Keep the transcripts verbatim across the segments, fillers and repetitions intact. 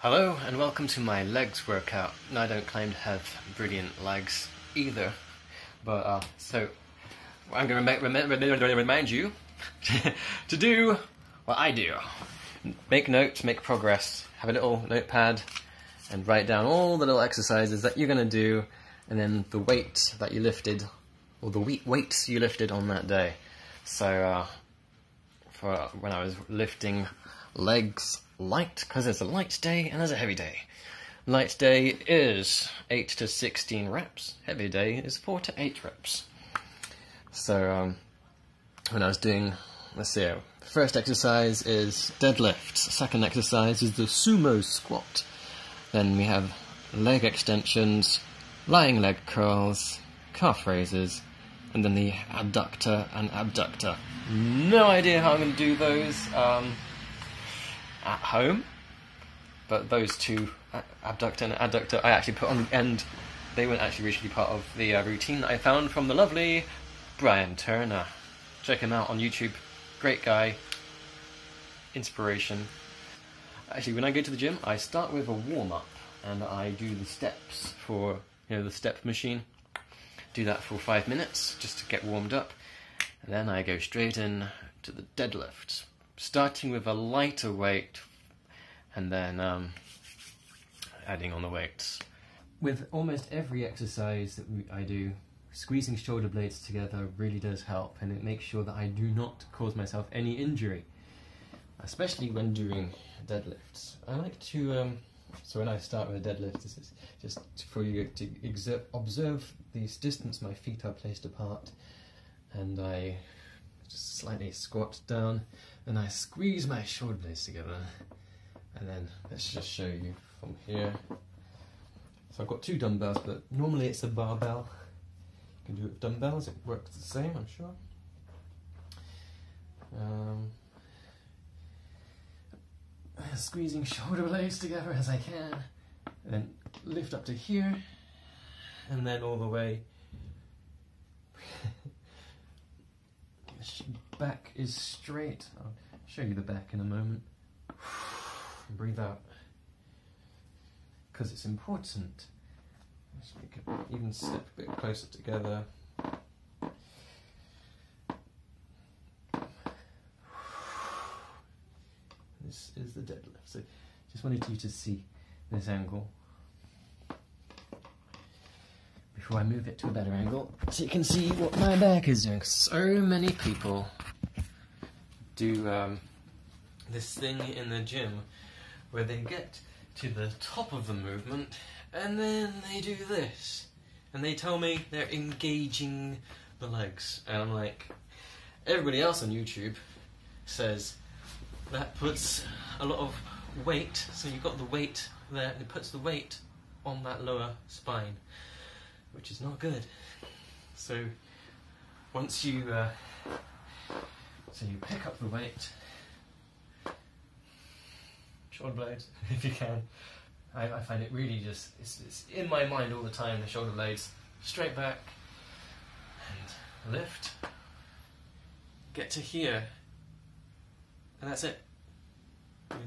Hello and welcome to my legs workout. Now, I don't claim to have brilliant legs either, but uh, so I'm going to rem rem remind you to do what I do. Make notes, make progress, have a little notepad and write down all the little exercises that you're going to do and then the weight that you lifted, or the weights you lifted on that day. So uh, for when I was lifting legs, light, because there's a light day and there's a heavy day. Light day is eight to sixteen reps. Heavy day is four to eight reps. So um, when I was doing, let's see, first exercise is deadlifts. Second exercise is the sumo squat. Then we have leg extensions, lying leg curls, calf raises, and then the adductor and abductor. No idea how I'm going to do those. Um, at home, but those two, abductor and adductor, I actually put on the end. They weren't actually originally part of the uh, routine that I found from the lovely Brian Turner. Check him out on YouTube, great guy, inspiration. Actually, when I go to the gym, I start with a warm-up, and I do the steps for, you know, the step machine, do that for five minutes, just to get warmed up, and then I go straight in to the deadlift. Starting with a lighter weight and then um, adding on the weights. With almost every exercise that we, I do, squeezing shoulder blades together really does help, and it makes sure that I do not cause myself any injury, especially when doing deadlifts. I like to, um, so when I start with a deadlift, this is just for you to exert, observe this distance my feet are placed apart, and I just slightly squat down and I squeeze my shoulder blades together, and then let's just show you from here. So I've got two dumbbells, but normally it's a barbell. You can do it with dumbbells, it works the same, I'm sure. Um, squeezing shoulder blades together as I can, and then lift up to here and then all the way. Back is straight. I'll show you the back in a moment. Breathe out, because it's important. Let's make it even step a bit closer together. This is the deadlift. So, just wanted you to see this angle before I move it to a better angle, so you can see what my back is doing. So many people do um, this thing in the gym where they get to the top of the movement and then they do this, and they tell me they're engaging the legs, and I'm like, everybody else on YouTube says that puts a lot of weight, so you've got the weight there and it puts the weight on that lower spine, which is not good. So once you uh, so you pick up the weight, shoulder blades if you can. I, I find it really just it's, it's in my mind all the time. The shoulder blades straight back and lift. Get to here, and that's it.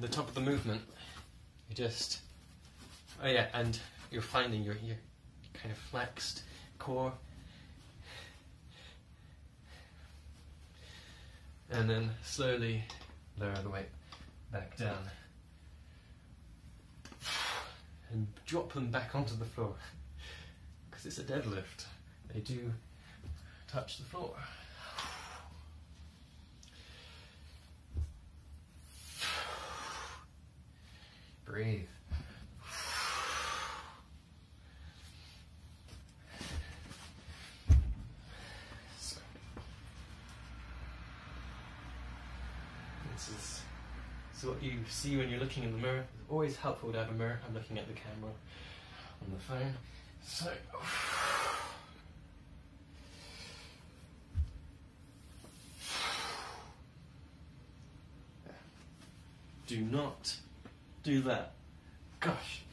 The top of the movement. You just oh yeah, and you're finding your your kind of flexed core, and then slowly lower the weight back down and drop them back onto the floor, because it's a deadlift, they do touch the floor. Breathe. Is, so what you see when you're looking in the mirror, it's always helpful to have a mirror. I'm looking at the camera on the phone. So, do not do that. Gosh,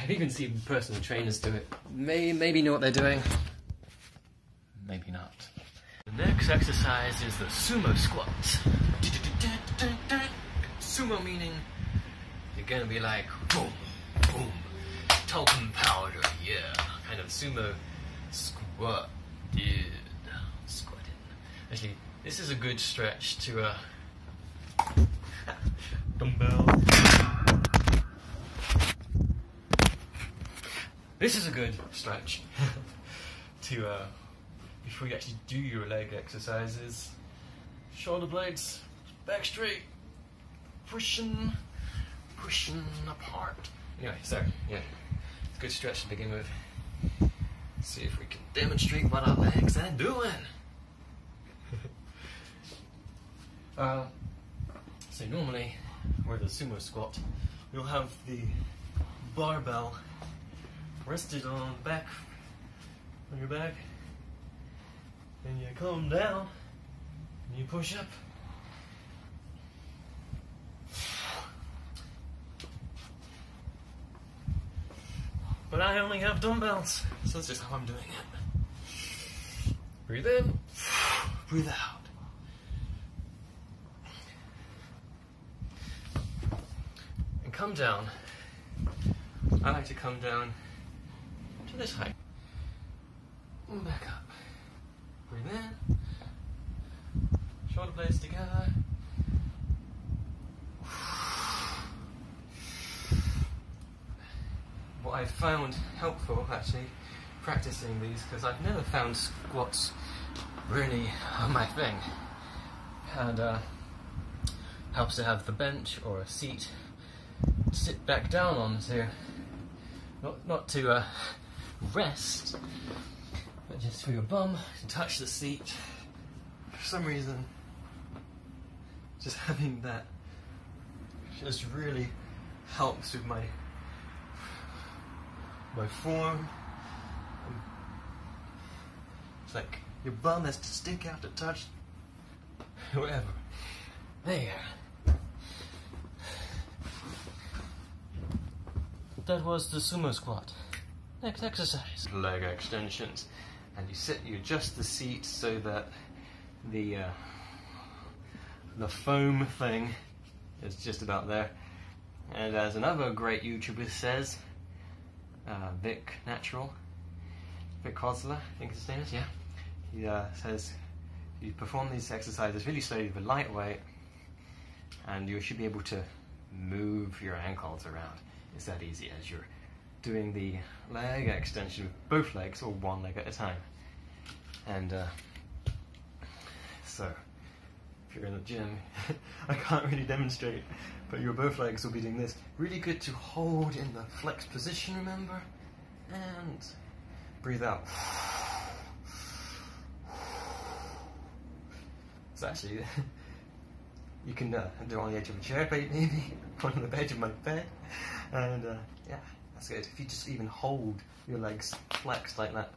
I've even seen personal trainers do it. May, maybe know what they're doing, maybe not. The next exercise is the sumo squat. Sumo meaning you gonna be like boom, boom, talcum powder, yeah, kind of sumo squat, dude, squatting. Actually, this is a good stretch to uh, dumbbell. This is a good stretch to uh, before you actually do your leg exercises. Shoulder blades, back straight, pushing, pushing apart. Anyway, so yeah, it's a good stretch to begin with. Let's see if we can demonstrate what our legs are doing. uh, so normally, with a sumo squat, you'll have the barbell rested on back, on your back, and you come down, and you push up. But I only have dumbbells, so that's just how I'm doing it. Breathe in, breathe out. And come down. I like to come down to this height. And back up. Breathe in. Shoulder blades together. What I found helpful actually practicing these, because I've never found squats really my thing, and uh, helps to have the bench or a seat to sit back down on, so not not to uh, rest, but just for your bum to touch the seat. For some reason, just having that just really helps with my my form. It's like your bum has to stick out to touch whatever. There you go. That was the sumo squat. Next exercise. Leg extensions, and you sit. You adjust the seat so that the uh, the foam thing is just about there. And as another great YouTuber says, Uh, Vic Natural, Vic Kozler, I think his name is, yeah. He uh, says you perform these exercises really slowly but lightweight, and you should be able to move your ankles around. It's that easy as you're doing the leg extension with both legs or one leg at a time. And uh, so, if you're in the gym, I can't really demonstrate, but your both legs will be doing this. Really good to hold in the flex position, remember? And breathe out. It's actually, you can uh, do it on the edge of a chair, maybe, on the edge of my bed. And uh, yeah, that's good. If you just even hold your legs flexed like that.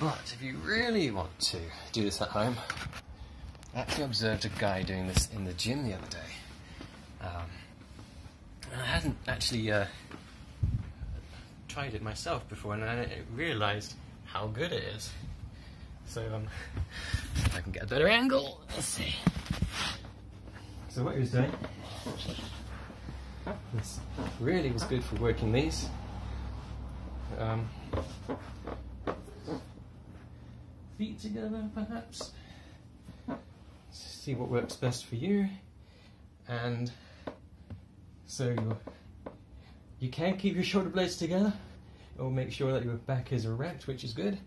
But if you really want to do this at home, I actually observed a guy doing this in the gym the other day. Um, and I hadn't actually uh, tried it myself before, and I realised how good it is. So um, if I can get a better angle, let's see. So what he was doing, this really was good for working these. Um, feet together, perhaps. See what works best for you. And so you you can keep your shoulder blades together. It will make sure that your back is erect, which is good.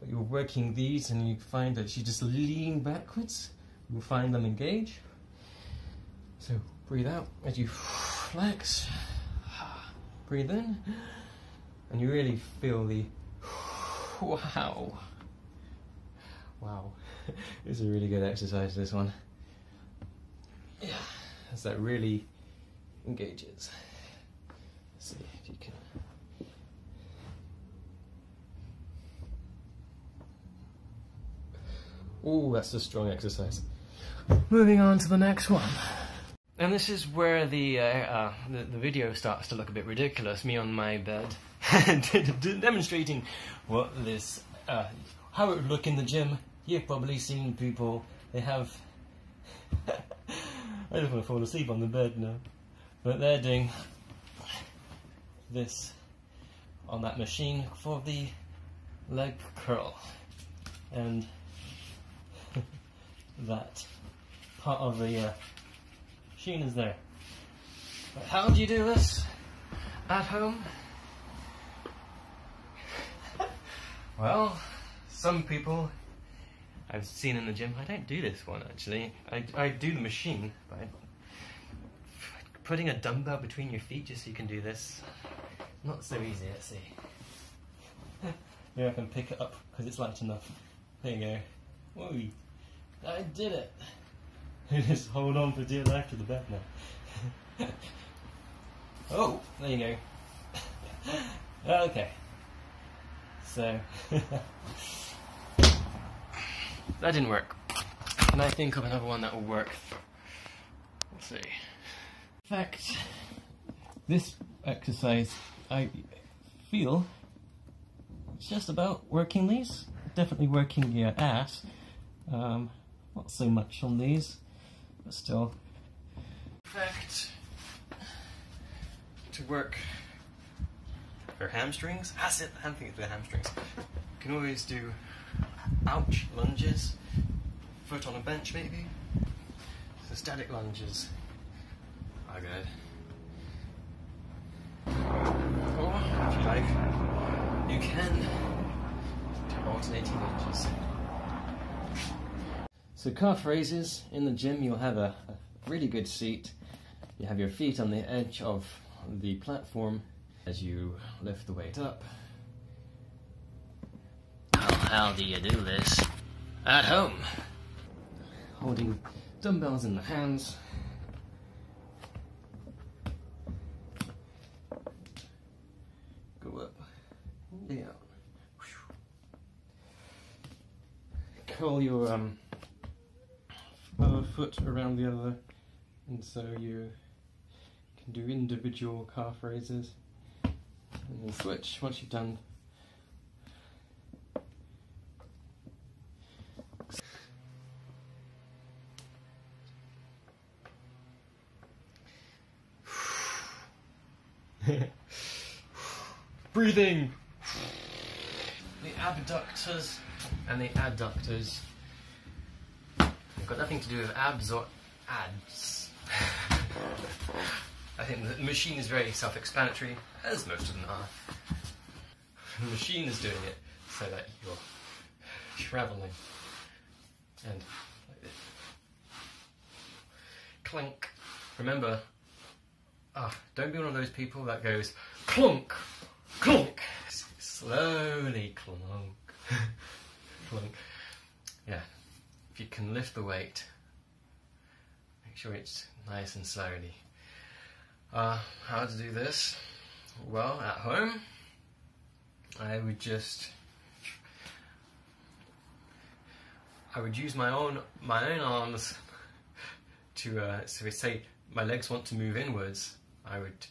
But you're working these, and you find that you just lean backwards, you'll find them engage. So breathe out as you flex, breathe in, and you really feel the wow. Wow, this is a really good exercise, this one. Yeah, as that really engages. Let's see if you can. Oh, that's a strong exercise. Moving on to the next one. And this is where the, uh, uh, the, the video starts to look a bit ridiculous. Me on my bed, demonstrating what this, uh, how it would look in the gym. You've probably seen people, they have... I just want to fall asleep on the bed now. But they're doing this on that machine for the leg curl, and that part of the uh, machine is there. But how do you do this at home? Well, some people I've seen in the gym, I don't do this one actually, I, I do the machine, but putting a dumbbell between your feet just so you can do this, not so easy, let's see. Maybe I can pick it up because it's light enough. There you go. Whoa, I did it! You just hold on for dear life to the bed now. Oh, there you go. Okay. So, that didn't work. Can I think of another one that will work? Let's see. In fact, this exercise, I feel, it's just about working these. Definitely working your ass. Um, not so much on these, but still. In fact, to work her hamstrings, that's it, hamstrings for the hamstrings. You can always do ouch lunges, foot on a bench maybe. So static lunges are good. Or, if you like, you can do alternating lunges. So calf raises, in the gym you'll have a, a really good seat. You have your feet on the edge of the platform as you lift the weight up. Well, how do you do this at home? Holding dumbbells in the hands. Go up, down. Curl your um, other foot around the other, and so you can do individual calf raises. And then switch once you've done. Breathing! The abductors and the adductors. They've got nothing to do with abs or ads. I think the machine is very self-explanatory, as most of them are. The machine is doing it so that you're travelling and like this. Clunk. Remember, oh, don't be one of those people that goes clunk, clunk, slowly clunk, clunk. Yeah, if you can lift the weight, make sure it's nice and slowly. Uh, how to do this? Well, at home, I would just, I would use my own my own arms to, uh, so we say my legs want to move inwards, I would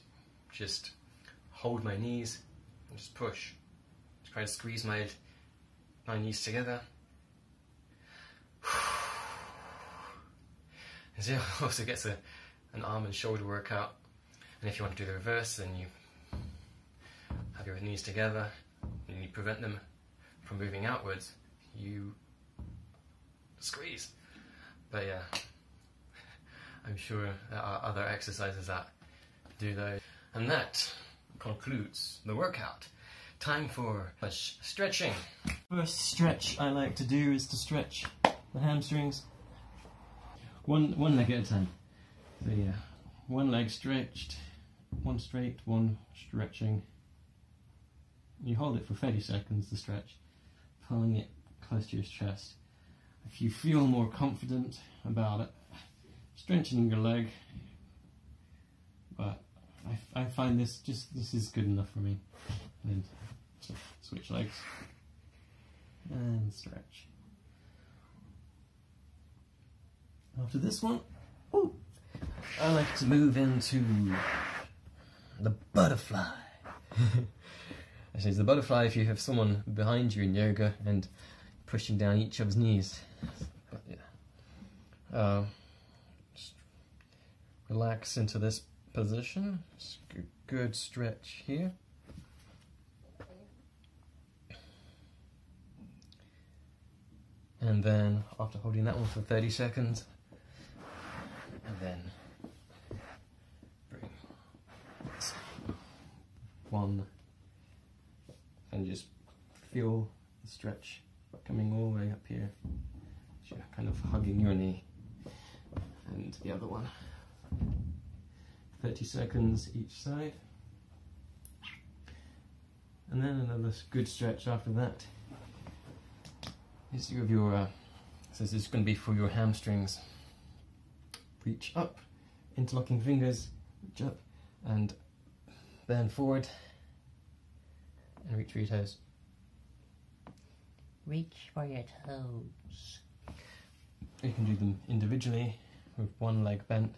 just hold my knees and just push, try to squeeze my my knees together. And so also gets a, an arm and shoulder workout. And if you want to do the reverse, then you have your knees together and you prevent them from moving outwards, you squeeze. But yeah, I'm sure there are other exercises that do those. And that concludes the workout. Time for stretching. First stretch I like to do is to stretch the hamstrings. One, one leg at a time. So yeah. One leg stretched, one straight, one stretching. You hold it for thirty seconds, the stretch, pulling it close to your chest. If you feel more confident about it, strengthening your leg, but I, I find this just, this is good enough for me. And then switch legs, and stretch. After this one, ooh, I like to move into the butterfly. Actually, it's the butterfly if you have someone behind you in yoga and pushing down each other's knees. But, yeah. Uh, just relax into this position. Scoop. good stretch here. And then after holding that one for thirty seconds, and then bring this one and just feel the stretch coming all the way up here. So you're kind of hugging your knee. And the other one. thirty seconds each side. And then another good stretch after that. Is you have your, uh, so this is going to be for your hamstrings. Reach up, interlocking fingers, reach up, and then forward, and reach for your toes. Reach for your toes. You can do them individually, with one leg bent.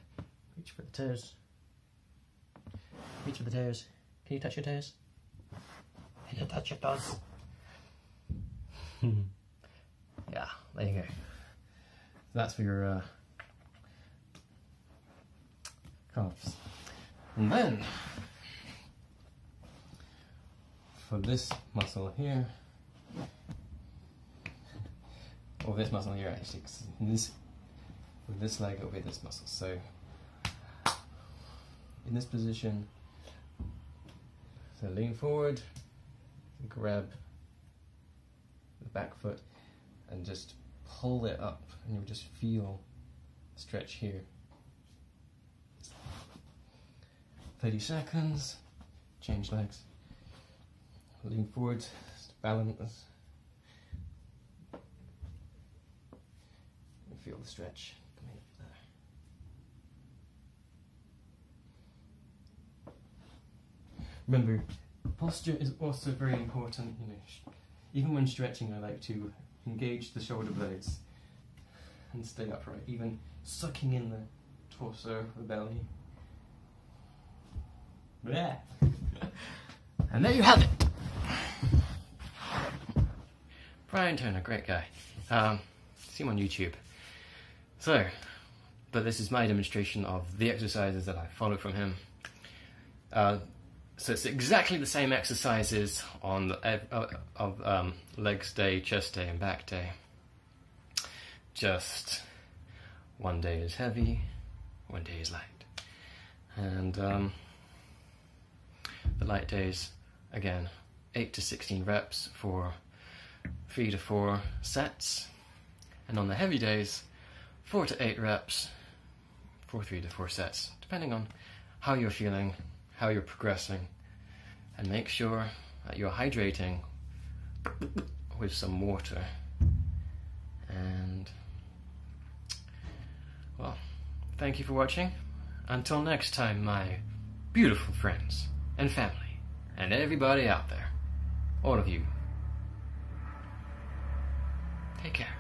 Reach for the toes. Reach for the toes. Can you touch your toes? Can you touch your toes? Yeah, there you go. So that's for your uh, calves. And then, for this muscle here, or this muscle here actually, because this, with this leg it'll be this muscle. So, in this position, so lean forward, grab the back foot, and just pull it up, and you'll just feel the stretch here. thirty seconds, change legs, lean forward, balance, and feel the stretch coming up there. Remember, posture is also very important. You know, even when stretching, I like to engage the shoulder blades and stay upright, even sucking in the torso, the belly. Yeah. And there you have it. Brian Turner, great guy. Um, see him on YouTube. So, but this is my demonstration of the exercises that I follow from him. Uh, So it's exactly the same exercises on the, uh, of um, legs day, chest day, and back day. Just one day is heavy, one day is light, and um, the light days again eight to sixteen reps for three to four sets, and on the heavy days four to eight reps for three to four sets, depending on how you're feeling, how you're progressing, and make sure that you're hydrating with some water. And well, thank you for watching. Until next time, my beautiful friends and family and everybody out there, all of you, take care.